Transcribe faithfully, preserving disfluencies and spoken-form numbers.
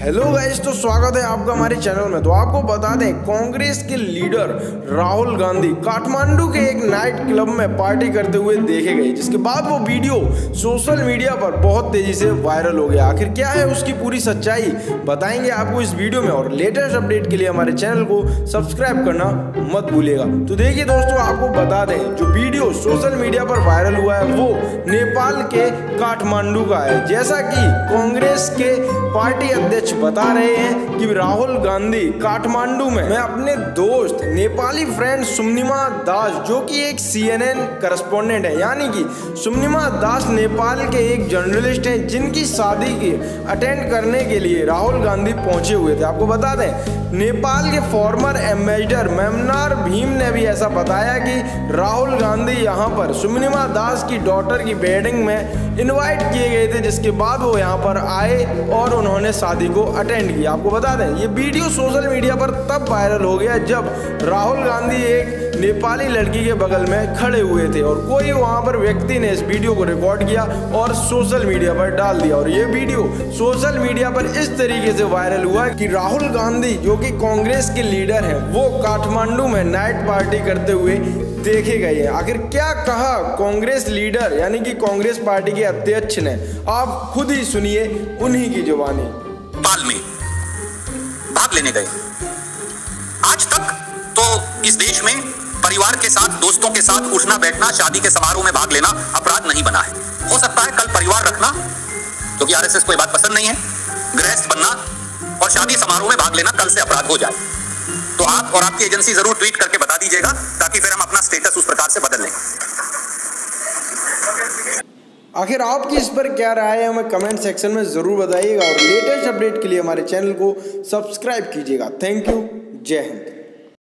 Hello guys, तो स्वागत है आपका हमारे चैनल में। तो आपको बता दें, कांग्रेस के लीडर राहुल गांधी काठमांडू के एक नाइट क्लब में पार्टी करते हुए देखे गए, जिसके बाद वो वीडियो सोशल मीडिया पर बहुत तेजी से वायरल हो गया। आखिर क्या है उसकी पूरी सच्चाई बताएंगे आपको इस वीडियो में, और लेटेस्ट अपडेट के लिए हमारे चैनल को सब्सक्राइब करना मत भूलिएगा। तो देखिए दोस्तों, आपको बता दें जो वीडियो सोशल मीडिया पर वायरल हुआ है वो नेपाल के काठमांडू का है। जैसा कि कांग्रेस के पार्टी अध्यक्ष बता रहे हैं कि राहुल गांधी काठमांडू में मैं अपने दोस्त नेपाली फ्रेंड सुमनिमा दास, जो कि एक सी एन एन करस्पोंडेंट है, यानी कि सुमनिमा दास नेपाल के एक जर्नलिस्ट हैं, जिनकी शादी के अटेंड करने के लिए राहुल गांधी पहुंचे हुए थे। आपको बता दें, नेपाल के फॉर्मर एम्बेसडर मेमनार भीम ने भी ऐसा बताया कि राहुल गांधी यहां पर सुमनिमा दास की डॉटर की वेडिंग में इनवाइट किए गए थे, जिसके बाद वो यहां पर आए और उन्होंने शादी को अटेंड किया। आपको बता दें, ये वीडियो सोशल मीडिया पर तब वायरल हो गया जब राहुल गांधी एक नेपाली लड़की के बगल में खड़े हुए थे और कोई वहाँ पर व्यक्ति ने इस वीडियो को रिकॉर्ड किया और सोशल मीडिया पर डाल दिया। और ये वीडियो सोशल मीडिया पर इस तरीके से वायरल हुआ कि राहुल गांधी, जो कि कांग्रेस के लीडर हैं, वो काठमांडू में नाइट पार्टी करते हुए देखे गए हैं। आखिर क्या कहा कांग्रेस लीडर यानी कि कांग्रेस पार्टी के अध्यक्ष ने, आप खुद ही सुनिए उन्हीं की जुबानी। नेपाल में भाग लेने गए। आज तक तो इस देश में परिवार के साथ, दोस्तों के साथ उठना बैठना, शादी के समारोह में भाग लेना अपराध नहीं बना है। हो सकता है कल परिवार रखना, क्योंकि आर एस एस को ये बात पसंद नहीं है, गृहस्थ बनना और शादी समारोह में भाग लेना कल से अपराध हो जाए, तो आप और आपकी एजेंसी जरूर ट्वीट करके बता दीजिएगा, ताकि फिर हम अपना स्टेटस उस प्रकार से बदल लें। आखिर आपकी इस पर क्या राय है, हमें कमेंट सेक्शन में जरूर बताइएगा, और लेटेस्ट अपडेट के लिए हमारे चैनल को सब्सक्राइब कीजिएगा। थैंक यू, जय हिंद।